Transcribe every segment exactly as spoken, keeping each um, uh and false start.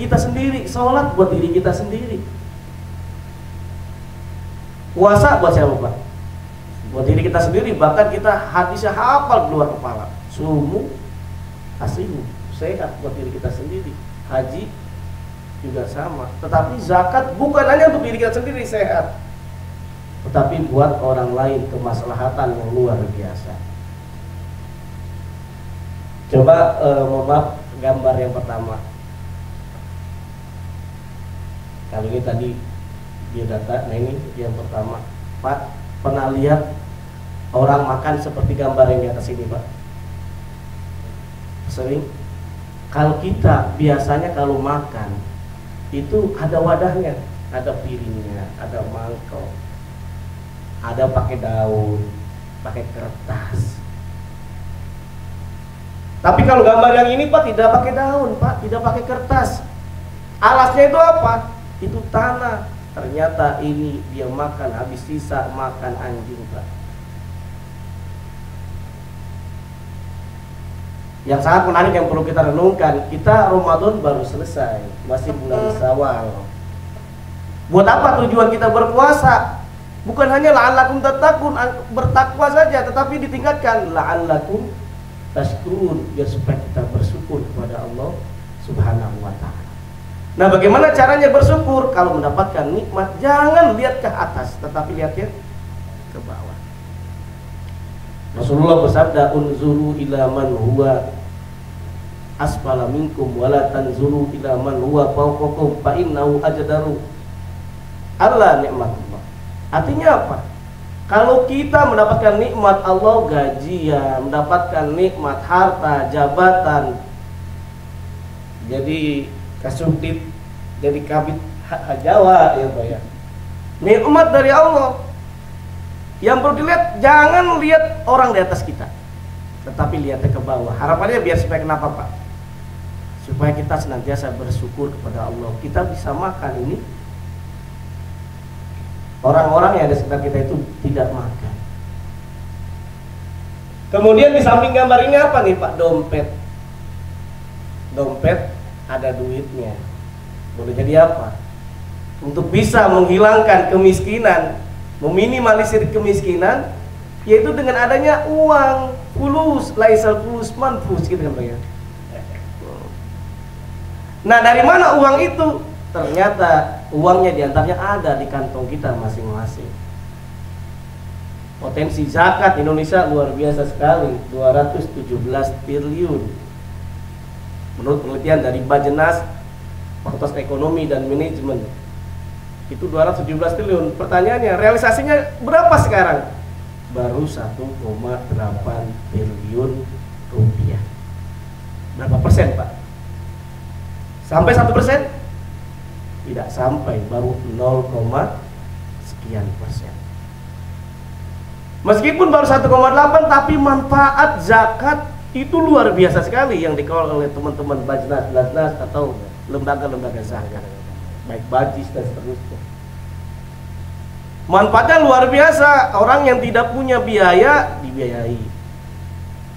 kita sendiri, sholat buat diri kita sendiri, puasa buat siapa Pak? Buat diri kita sendiri, bahkan kita hadisnya hafal keluar kepala. Sumu asimu, sehat buat diri kita sendiri. Haji juga sama. Tetapi zakat bukan hanya untuk diri kita sendiri sehat, tetapi buat orang lain, kemaslahatan yang luar biasa. Coba eh, mohon maaf, gambar yang pertama. Kalau ini tadi biodata, nah ini yang pertama. Pak, pernah lihat orang makan seperti gambar yang di atas ini Pak? Sering. Kalau kita biasanya kalau makan itu ada wadahnya, ada piringnya, ada mangkok, ada pakai daun, pakai kertas. Tapi kalau gambar yang ini Pak tidak pakai daun Pak, tidak pakai kertas. Alasnya itu apa? Itu tanah. Ternyata ini dia makan habis sisa makan anjing Pak. Yang sangat menarik yang perlu kita renungkan, kita Ramadan baru selesai, masih bulan Syawal. Buat apa tujuan kita berpuasa? Bukan hanya la'allakum tattaqun, bertakwa saja, tetapi ditingkatkan la'allakum tashkurun, biar supaya kita bersyukur kepada Allah Subhanahu wa ta'ala. Nah, bagaimana caranya bersyukur? Kalau mendapatkan nikmat, jangan lihat ke atas, tetapi lihatnya ke bawah. Rasulullah bersabda, "Unzuru ila man huwa asfala minkum wa la tanzuru ila man huwa fawqakum fa innahu ajdaru alla ni'matullah." Artinya apa? Kalau kita mendapatkan nikmat Allah gajian, mendapatkan nikmat harta, jabatan, jadi Kasubdit, jadi kabit Jawa ya Pak ya. Nikmat dari Allah. Yang perlu dilihat, jangan lihat orang di atas kita, tetapi lihatnya ke bawah. Harapannya biar supaya kenapa Pak? Supaya kita senantiasa bersyukur kepada Allah. Kita bisa makan ini. Orang-orang yang ada sekitar kita itu tidak makan. Kemudian di samping gambar ini apa nih Pak? Dompet. Dompet ada duitnya, boleh jadi apa? Untuk bisa menghilangkan kemiskinan, meminimalisir kemiskinan, yaitu dengan adanya uang, fulus, laisal fulus, manfus, gitu kan Pak ya. Nah, dari mana uang itu? Ternyata uangnya diantaranya ada di kantong kita masing-masing. Potensi zakat Indonesia luar biasa sekali, dua ratus tujuh belas triliun. Menurut penelitian dari Bajenas, Fakultas Ekonomi dan Manajemen, itu dua ratus tujuh belas triliun. Pertanyaannya, realisasinya berapa sekarang? Baru satu koma delapan triliun rupiah. Berapa persen Pak? Sampai satu persen? Tidak sampai, baru nol, sekian persen. Meskipun baru satu koma delapan, tapi manfaat zakat itu luar biasa sekali yang dikelola oleh teman-teman Bajnas, Bajnas atau lembaga-lembaga zakat, baik Bajis dan seterusnya. Manfaatnya luar biasa, orang yang tidak punya biaya dibiayai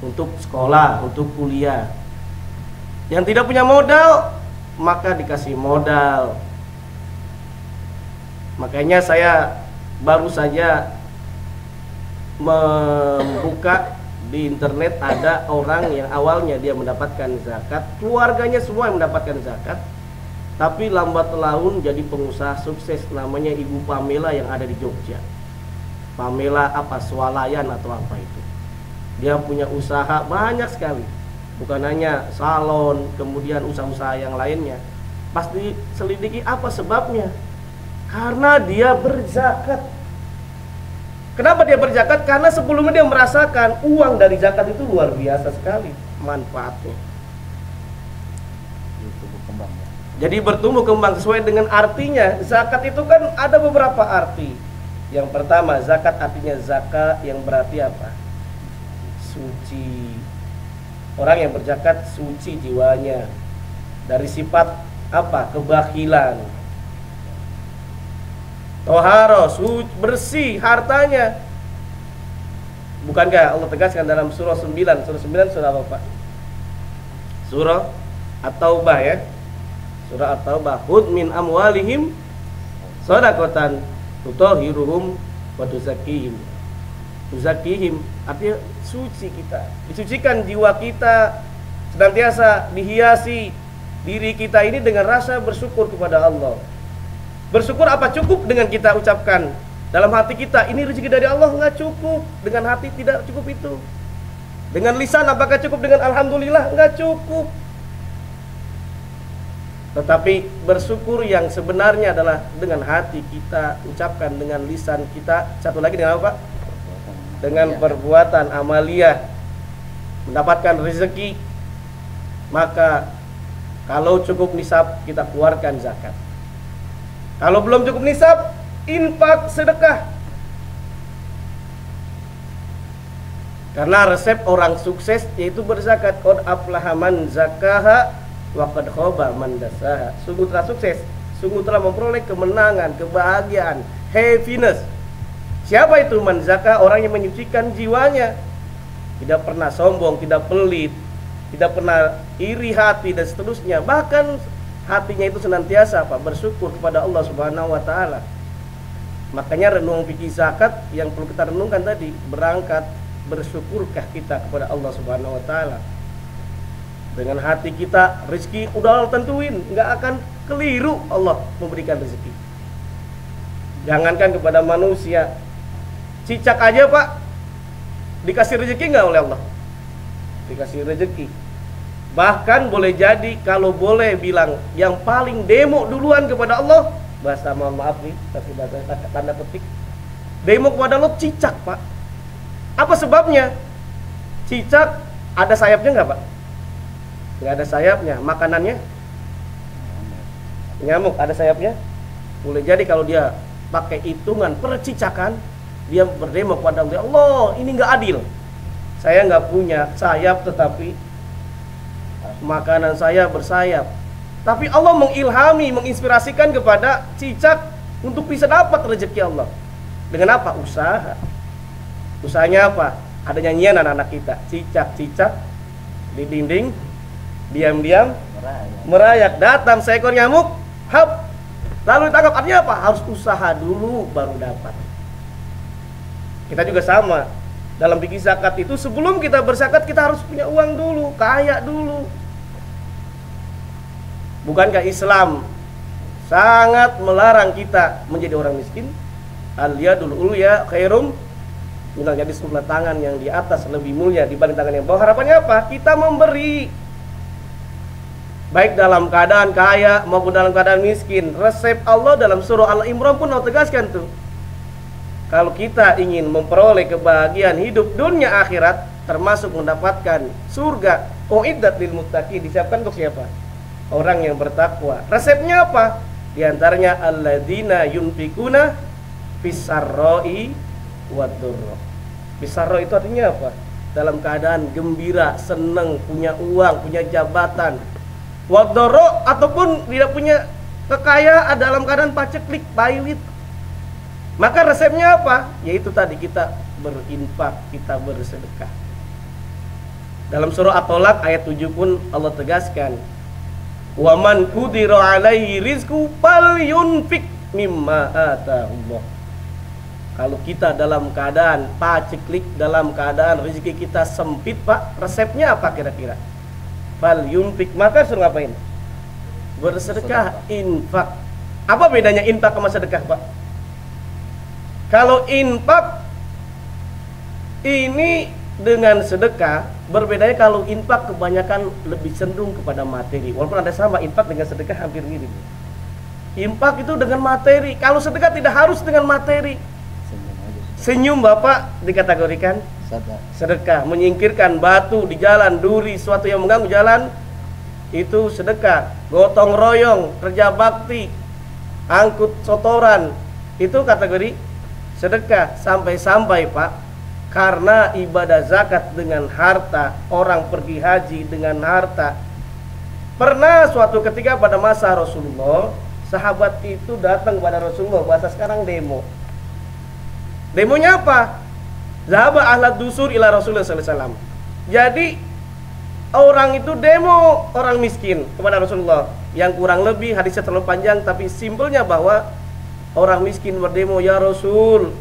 untuk sekolah, untuk kuliah. Yang tidak punya modal maka dikasih modal. Makanya saya baru saja membuka di internet, ada orang yang awalnya dia mendapatkan zakat, keluarganya semua yang mendapatkan zakat, tapi lambat laun jadi pengusaha sukses, namanya Ibu Pamela yang ada di Jogja. Pamela apa? Swalayan atau apa itu. Dia punya usaha banyak sekali, bukan hanya salon, kemudian usaha-usaha yang lainnya. Pasti selidiki apa sebabnya, karena dia berzakat. Kenapa dia berzakat? Karena sebelumnya dia merasakan uang dari zakat itu luar biasa sekali manfaatnya. Jadi bertumbuh kembang sesuai dengan artinya. Zakat itu kan ada beberapa arti. Yang pertama, zakat artinya zakat yang berarti apa? Suci. Orang yang berzakat suci jiwanya. Dari sifat apa? Kebakilan. Toharo, bersih hartanya. Bukankah Allah tegaskan dalam surah sembilan? Surah sembilan surah apa Pak? Surah At-Taubah ya. Surah At-Taubah, "Hud min amwalihim shadaqatan tutahhiruhum wa tuzakkihim." Tuzakkihim artinya suci kita. Disucikan jiwa kita, senantiasa dihiasi diri kita ini dengan rasa bersyukur kepada Allah. Bersyukur apa cukup dengan kita ucapkan dalam hati kita, ini rezeki dari Allah, enggak cukup. Dengan hati tidak cukup itu. Dengan lisan apakah cukup dengan alhamdulillah? Enggak cukup. Tetapi bersyukur yang sebenarnya adalah dengan hati kita, ucapkan dengan lisan kita, satu lagi dengan apa? Dengan perbuatan amaliyah, mendapatkan rezeki. Maka kalau cukup nisab, kita keluarkan zakat. Kalau belum cukup nisab, infak, sedekah. Karena resep orang sukses yaitu berzakat. Qad aflaha man zakaha wa qad khaba man dasaha. Sungguh telah sukses, sungguh telah memperoleh kemenangan, kebahagiaan, happiness. Siapa itu man zakah? Orang yang menyucikan jiwanya, tidak pernah sombong, tidak pelit, tidak pernah iri hati dan seterusnya. Bahkan hatinya itu senantiasa apa? Bersyukur kepada Allah Subhanahu wa taala. Makanya renung fikih zakat yang perlu kita renungkan tadi, berangkat bersyukurkah kita kepada Allah Subhanahu wa taala? Dengan hati kita, rezeki udah tentuin, nggak akan keliru Allah memberikan rezeki. Jangankan kepada manusia, cicak aja Pak, dikasih rezeki nggak oleh Allah? Dikasih rezeki. Bahkan boleh jadi, kalau boleh bilang, yang paling demo duluan kepada Allah, bahasa mohon maaf nih, tapi tanda petik, demo kepada Allah cicak Pak. Apa sebabnya? Cicak ada sayapnya nggak Pak? Nggak ada sayapnya. Makanannya? Nyamuk ada sayapnya? Boleh jadi kalau dia pakai hitungan percicakan, dia berdemo kepada Allah, Allah ini nggak adil, saya nggak punya sayap tetapi makanan saya bersayap. Tapi Allah mengilhami, menginspirasikan kepada cicak untuk bisa dapat rezeki Allah. Dengan apa? Usaha. Usahanya apa? Ada nyanyian anak-anak kita, cicak-cicak di dinding, diam-diam merayak. merayak Datang seekor nyamuk, hap, lalu ditangkap. Artinya apa? Harus usaha dulu baru dapat. Kita juga sama dalam fikih zakat itu, sebelum kita berzakat kita harus punya uang dulu, kaya dulu. Bukankah Islam sangat melarang kita menjadi orang miskin? Al-yadul ulya khairum minal yadis, jumlah tangan yang di atas lebih mulia dibanding tangan yang bawah. Harapannya apa? Kita memberi, baik dalam keadaan kaya maupun dalam keadaan miskin. Resep Allah dalam surah Al-Imran pun Allah tegaskan tuh, kalau kita ingin memperoleh kebahagiaan hidup dunia akhirat, termasuk mendapatkan surga, uiddat lil muttaqin, disiapkan untuk siapa? Orang yang bertakwa. Resepnya apa? Di antaranya alladzina yunfikuna fisarroi waddurra. Fisarro itu artinya apa? Dalam keadaan gembira, seneng, punya uang, punya jabatan. Wadoro ataupun tidak punya kekayaan, dalam keadaan paceklik, pailit. Maka resepnya apa? Yaitu tadi, kita berinfak, kita bersedekah. Dalam surah At-Talaq ayat tujuh pun Allah tegaskan, "Wa man qudira 'alaihi rizquhu falyunfik mimma ataahu Allah." Kalau kita dalam keadaan paceklik, dalam keadaan rezeki kita sempit Pak, resepnya apa kira-kira? Fal yunfik, maka suruh ngapain? Bersedekah, infak. Apa bedanya infak sama sedekah Pak? Kalau infak ini dengan sedekah, berbedanya kalau infak kebanyakan lebih cenderung kepada materi. Walaupun ada sama, infak dengan sedekah hampir mirip. Infak itu dengan materi. Kalau sedekah tidak harus dengan materi. Senyum Bapak dikategorikan sedekah, menyingkirkan batu di jalan, duri, suatu yang mengganggu jalan, itu sedekah. Gotong royong, kerja bakti, angkut sotoran, itu kategori sedekah. Sampai-sampai Pak, karena ibadah zakat dengan harta, orang pergi haji dengan harta. Pernah suatu ketika pada masa Rasulullah, sahabat itu datang kepada Rasulullah, bahasa sekarang demo. Demonya apa? Zahaba ahlad dusur ila Rasulullah sallallahu alaihi wasallam. Jadi orang itu demo, orang miskin kepada Rasulullah. yang kurang lebih hadisnya terlalu panjang, tapi simpelnya bahwa orang miskin berdemo, "Ya Rasul,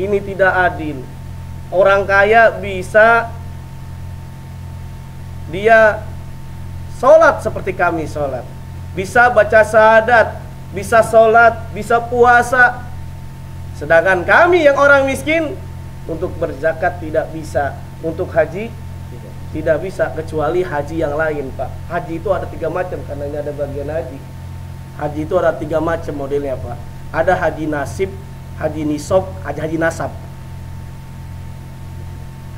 ini tidak adil. Orang kaya bisa dia sholat seperti kami sholat, bisa baca syahadat, bisa sholat, bisa puasa, sedangkan kami yang orang miskin untuk berzakat tidak bisa, untuk haji tidak bisa, kecuali haji yang lain, Pak." Haji itu ada tiga macam, karena ini ada bagian haji. Haji itu ada tiga macam modelnya, Pak. Ada haji nasib, haji nisab, haji, haji nasab.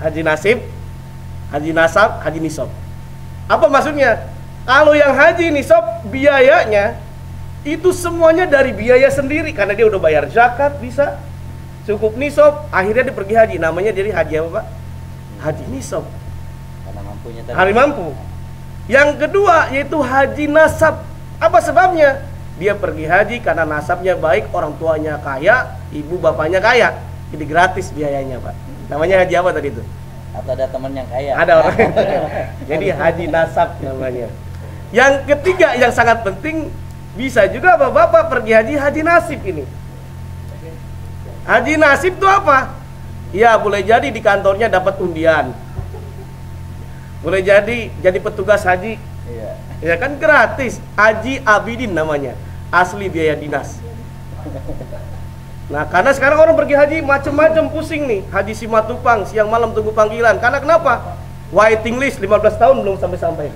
Haji nasib, haji nasab, haji nisab. Apa maksudnya? Kalau yang haji nisab, biayanya itu semuanya dari biaya sendiri, karena dia udah bayar zakat, bisa cukup nisab, akhirnya dia pergi haji. Namanya jadi haji apa, Pak? Haji nisab, hari mampu. Yang kedua yaitu haji nasab. Apa sebabnya? Dia pergi haji karena nasabnya baik, orang tuanya kaya, ibu bapaknya kaya, jadi gratis biayanya, Pak. Namanya haji apa tadi itu? Atau ada teman yang kaya, ada orang jadi haji nasab namanya. Yang ketiga yang sangat penting, bisa juga bapak-bapak pergi haji, haji nasib ini. Haji nasib itu apa? Ya boleh jadi di kantornya dapat undian, boleh jadi jadi petugas haji, iya. Ya kan gratis. Haji Abidin namanya, asli biaya dinas. Nah karena sekarang orang pergi haji macam-macam, pusing nih. Haji Simatupang siang malam tunggu panggilan, karena kenapa? Waiting list lima belas tahun belum sampai-sampai.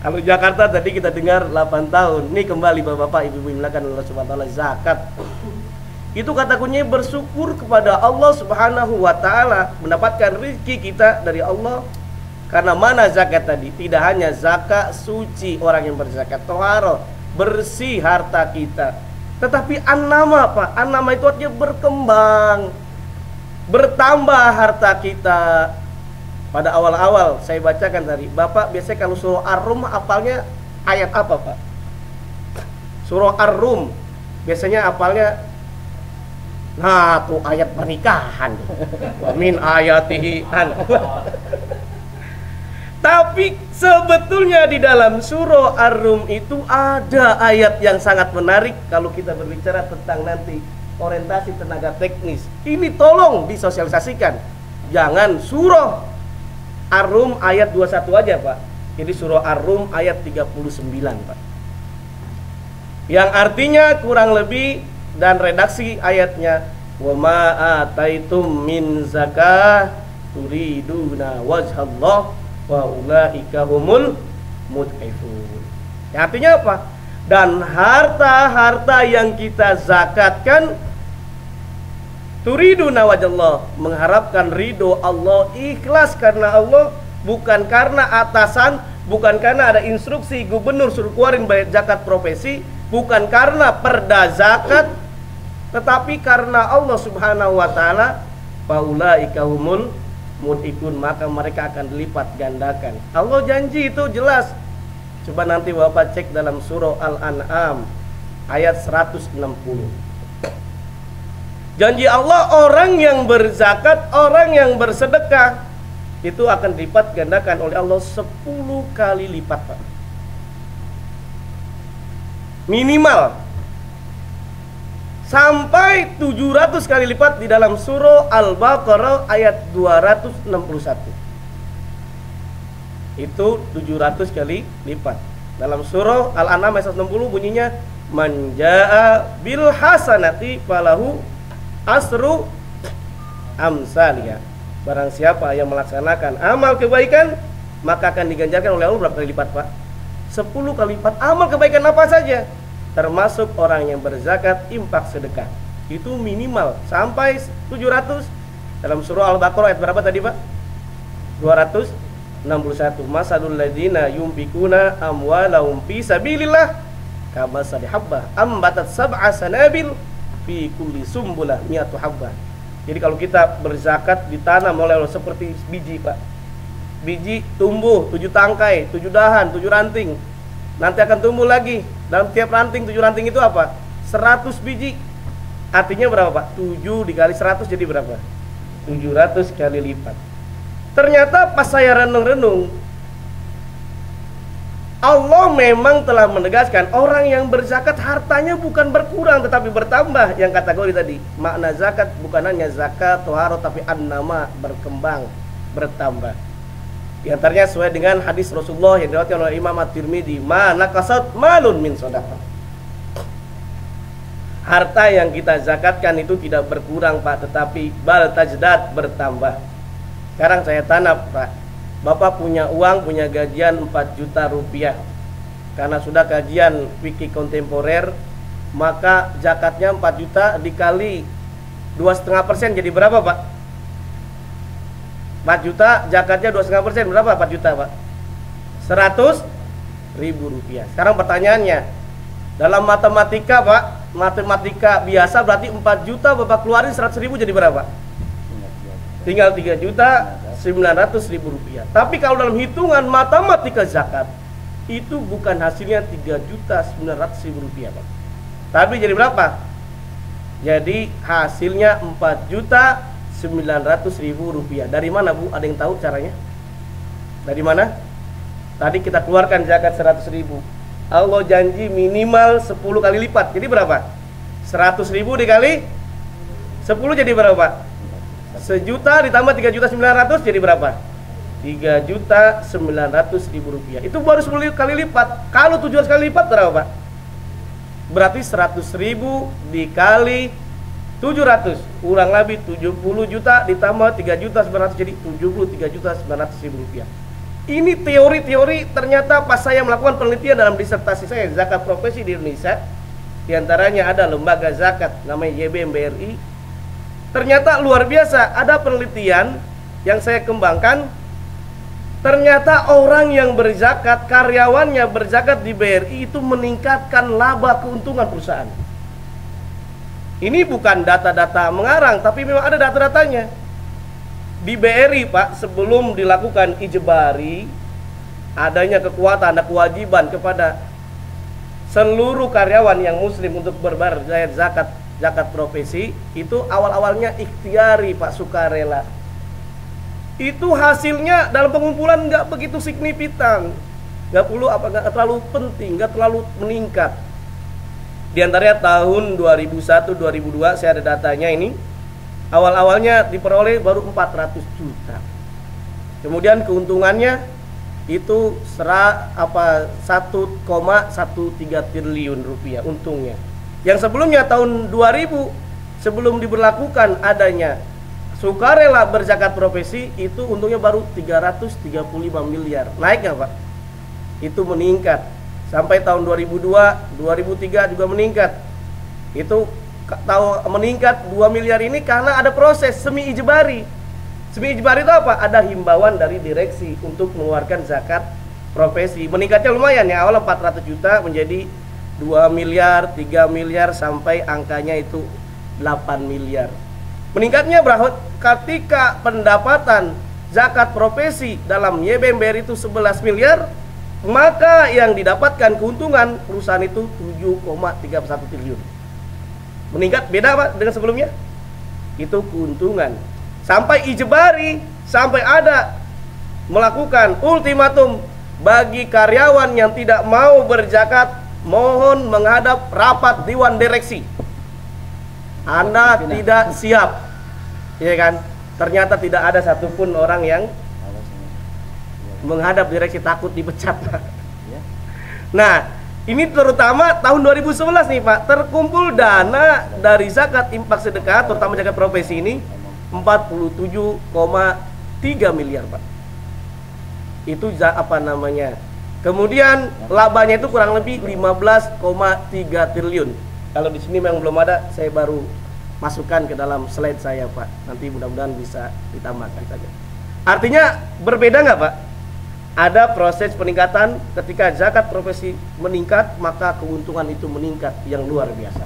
Kalau Jakarta tadi kita dengar delapan tahun. Nih kembali bapak-bapak, ibu-ibu milakan Allah subhanahu wa ta'ala, zakat itu kata kuncinya bersyukur kepada Allah subhanahu wa ta'ala, mendapatkan rezeki kita dari Allah. Karena mana zakat tadi? Tidak hanya zakat suci, orang yang berzakat toharo, bersih harta kita, tetapi an-nama, Pak. An-nama itu artinya berkembang, bertambah harta kita. Pada awal-awal saya bacakan tadi, bapak biasanya kalau surah Ar-Rum apalnya ayat apa, Pak? Surah Ar-Rum biasanya apalnya, nah tuh ayat pernikahan, min ayatihi. Tapi sebetulnya di dalam surah Ar-Rum itu ada ayat yang sangat menarik kalau kita berbicara tentang nanti orientasi tenaga teknis. Ini tolong disosialisasikan, jangan surah Ar-Rum ayat dua puluh satu aja, Pak. Jadi surah Ar-Rum ayat tiga puluh sembilan, Pak, yang artinya kurang lebih. Dan redaksi ayatnya, wa ma ataitum min zakah turiduna wajhallah wa ulaika humul mudhifun. Artinya apa? Dan harta-harta yang kita zakatkan, turiduna wajhallah, mengharapkan ridho Allah, ikhlas karena Allah, bukan karena atasan, bukan karena ada instruksi gubernur suruh keluarin bayar zakat profesi, bukan karena perda zakat, tetapi karena Allah subhanahu wa ta'ala. Faulaika humul mudhifun, maka mereka akan dilipat gandakan. Allah janji itu jelas. Coba nanti bapak cek dalam surah Al-An'am ayat seratus enam puluh. Janji Allah, orang yang berzakat, orang yang bersedekah, itu akan dilipat gandakan oleh Allah sepuluh kali lipat, Pak. Minimal sampai tujuh ratus kali lipat di dalam surah Al-Baqarah ayat dua ratus enam puluh satu. Itu tujuh ratus kali lipat. Dalam surah Al-An'am ayat seratus enam puluh bunyinya, man jaa bil hasanati falahu asru amsaliyah. Barang siapa yang melaksanakan amal kebaikan, maka akan diganjarkan oleh Allah berapa kali lipat, Pak? sepuluh kali lipat. Amal kebaikan apa saja, termasuk orang yang berzakat, infak, sedekah. Itu minimal sampai tujuh ratus. Dalam surah Al-Baqarah ayat berapa tadi, Pak? dua ratus enam puluh satu. Masalul ladzina yunfikuna amwalahum fi sabilillah kamasali habbah ambatat sab'a sanabil fi kulli sumbulah mi'atu habbah. Jadi kalau kita berzakat ditanam oleh Allah seperti biji, Pak. Biji tumbuh tujuh tangkai, tujuh dahan, tujuh ranting. Nanti akan tumbuh lagi. Dalam tiap ranting, tujuh ranting itu apa? seratus biji. Artinya berapa, Pak? tujuh dikali seratus jadi berapa? tujuh ratus kali lipat. Ternyata pas saya renung-renung, Allah memang telah menegaskan orang yang berzakat hartanya bukan berkurang tetapi bertambah. Yang kategori tadi, makna zakat bukan hanya zakat toharo tapi an-nama, berkembang, bertambah. Di antaranya sesuai dengan hadis Rasulullah yang diriwayatkan oleh Imam At-Tirmidzi, ma naqasat malun min shadaqah. Harta yang kita zakatkan itu tidak berkurang, Pak, tetapi bal tajdat, bertambah. Sekarang saya tanam, Pak. Bapak punya uang, punya gajian empat juta rupiah. Karena sudah kajian fikih kontemporer, maka zakatnya empat juta dikali dua koma lima persen jadi berapa, Pak? empat juta, zakatnya dua koma lima persen berapa? empat juta, Pak. seratus ribu rupiah. Sekarang pertanyaannya, dalam matematika, Pak, matematika biasa berarti empat juta Bapak keluarin seratus ribu jadi berapa? Tinggal tiga juta sembilan ratus ribu rupiah. Tapi kalau dalam hitungan matematika zakat itu bukan hasilnya tiga juta sembilan ratus ribu rupiah, Pak. Tapi jadi berapa? Jadi hasilnya empat juta sembilan ratus ribu rupiah. Dari mana, Bu? Ada yang tahu caranya? Dari mana? Tadi kita keluarkan zakat seratus ribu. Allah janji minimal sepuluh kali lipat. Jadi berapa? seratus ribu dikali sepuluh jadi berapa? Sejuta ditambah tiga juta sembilan ratus jadi berapa? tiga juta sembilan ratus ribu rupiah. Itu baru sepuluh kali lipat. Kalau tujuh ratus kali lipat berapa, Pak? Berarti seratus ribu dikali tujuh ratus. Kurang lebih tujuh puluh juta ditambah tiga juta sembilan ratus jadi tujuh puluh tiga juta sembilan ratus ribu rupiah. Ini teori-teori, ternyata pas saya melakukan penelitian dalam disertasi saya zakat profesi di Indonesia, diantaranya ada lembaga zakat namanya Y B M B R I. Ternyata luar biasa, ada penelitian yang saya kembangkan. Ternyata orang yang berzakat, karyawannya berzakat di B R I itu meningkatkan laba keuntungan perusahaan. Ini bukan data-data mengarang, tapi memang ada data-datanya. Di B R I, Pak, sebelum dilakukan ijbari, adanya kekuatan, ada kewajiban kepada seluruh karyawan yang muslim untuk berbayar zakat. Zakat profesi itu awal-awalnya ikhtiari, Pak, sukarela. Itu hasilnya dalam pengumpulan nggak begitu signifikan, nggak perlu apa nggak terlalu penting, nggak terlalu meningkat. Di antaranya tahun dua ribu satu dua ribu dua saya ada datanya ini. Awal-awalnya diperoleh baru empat ratus juta. Kemudian keuntungannya itu serah apa satu koma tiga belas triliun rupiah untungnya. Yang sebelumnya tahun dua ribu sebelum diberlakukan adanya sukarela berzakat profesi itu untungnya baru tiga ratus tiga puluh lima miliar. Naik nggak, Pak? Itu meningkat. Sampai tahun dua ribu dua dua ribu tiga juga meningkat. Itu tahu meningkat dua miliar ini karena ada proses semi ijbari. Semi ijbari itu apa? Ada himbauan dari direksi untuk mengeluarkan zakat profesi. Meningkatnya lumayan ya, awal empat ratus juta menjadi dua miliar, tiga miliar, sampai angkanya itu delapan miliar. Meningkatnya berapa? Ketika pendapatan zakat profesi dalam Y B M B R itu sebelas miliar, maka yang didapatkan keuntungan perusahaan itu tujuh koma tiga satu triliun. Meningkat, beda, Pak, dengan sebelumnya. Itu keuntungan. Sampai ijbari, sampai ada melakukan ultimatum bagi karyawan yang tidak mau berzakat, mohon menghadap rapat dewan direksi. Anda tidak siap, ya kan? Ternyata tidak ada satupun orang yang menghadap direksi, takut dipecat. Nah, ini terutama tahun dua ribu sebelas nih, Pak. Terkumpul dana dari zakat infak sedekah, terutama zakat profesi ini empat puluh tujuh koma tiga miliar, Pak. Itu apa namanya? Kemudian labanya itu kurang lebih lima belas koma tiga triliun. Kalau di sini memang belum ada, saya baru masukkan ke dalam slide saya, Pak. Nanti mudah-mudahan bisa ditambahkan saja. Artinya berbeda nggak, Pak? Ada proses peningkatan. Ketika zakat profesi meningkat, maka keuntungan itu meningkat yang luar biasa.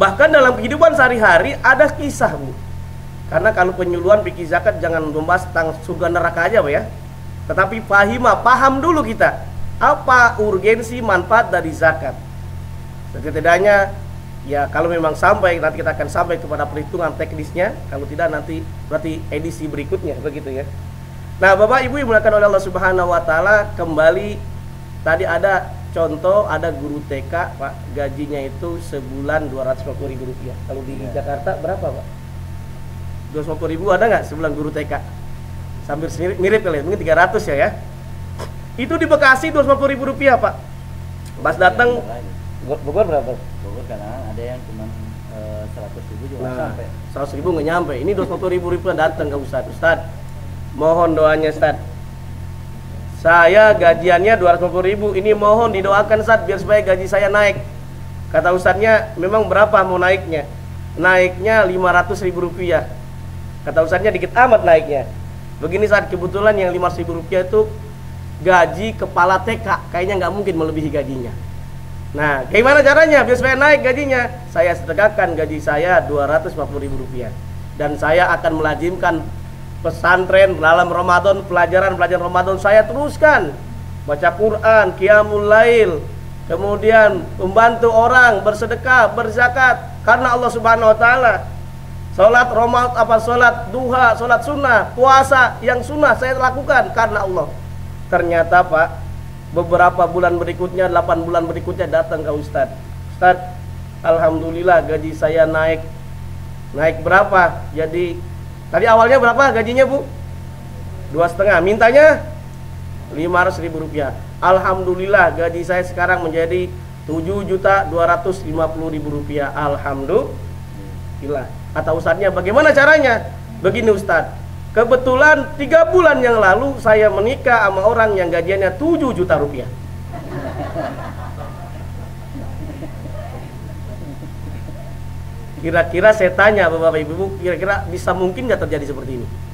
Bahkan dalam kehidupan sehari-hari ada kisah, Bu. Karena kalau penyuluhan fikih zakat jangan membahas tentang surga neraka aja, Pak, ya. Tetapi fahima, paham dulu kita apa urgensi manfaat dari zakat. Setidaknya ya kalau memang sampai, nanti kita akan sampai kepada perhitungan teknisnya. Kalau tidak nanti berarti edisi berikutnya, begitu ya. Nah, Bapak Ibu yang dimuliakan oleh Allah Subhanahu wa Ta'ala, kembali Tadi ada contoh, ada guru T K Pak, gajinya itu sebulan dua ratus lima puluh ribu rupiah. Kalau di ya. Jakarta berapa Pak? dua ratus lima puluh ribu ada nggak sebulan guru T K? Sambil mirip, mirip kali ya, mungkin tiga ratus ya ya. Itu di Bekasi dua ratus lima puluh ribu rupiah Pak. Pas datang Bogor berapa? Bogor karena ada yang cuma e, seratus ribu juga nah, sampai seratus ribu nggak nyampe, ini dua ratus lima puluh ribu rupiah datang ke Ustadz. Ustadz, mohon doanya Ustadz, saya gajiannya dua ratus lima puluh ribu, ini mohon didoakan Ustadz biar supaya gaji saya naik. Kata Ustadznya, memang berapa mau naiknya? Naiknya lima ratus ribu rupiah. Kata Ustadznya, dikit amat naiknya. Begini Ustadz, kebetulan yang lima ratus ribu rupiah itu gaji kepala T K, kayaknya nggak mungkin melebihi gajinya. Nah, gimana caranya biar supaya naik gajinya? Saya sedekahkan gaji saya dua ratus lima puluh ribu rupiah. Dan saya akan melazimkan pesantren dalam Ramadan, pelajaran-pelajaran Ramadan saya teruskan, baca Quran, qiyamul lail, kemudian membantu orang, bersedekah, berzakat karena Allah Subhanahu wa taala. Salat Ramadan apa salat duha, salat sunnah, puasa yang sunnah saya lakukan karena Allah. Ternyata Pak, beberapa bulan berikutnya, delapan bulan berikutnya datang ke Ustaz. Ustaz, alhamdulillah gaji saya naik. Naik berapa? Jadi tadi awalnya berapa gajinya Bu? Dua setengah. Mintanya lima ratus ribu rupiah. Alhamdulillah gaji saya sekarang menjadi tujuh juta dua ratus lima puluh ribu rupiah. Alhamdulillah. Kata Ustadznya, bagaimana caranya? Begini Ustadz, kebetulan tiga bulan yang lalu saya menikah sama orang yang gajiannya tujuh juta rupiah. Kira-kira saya tanya Bapak Ibu, kira-kira bisa mungkin nggak terjadi seperti ini?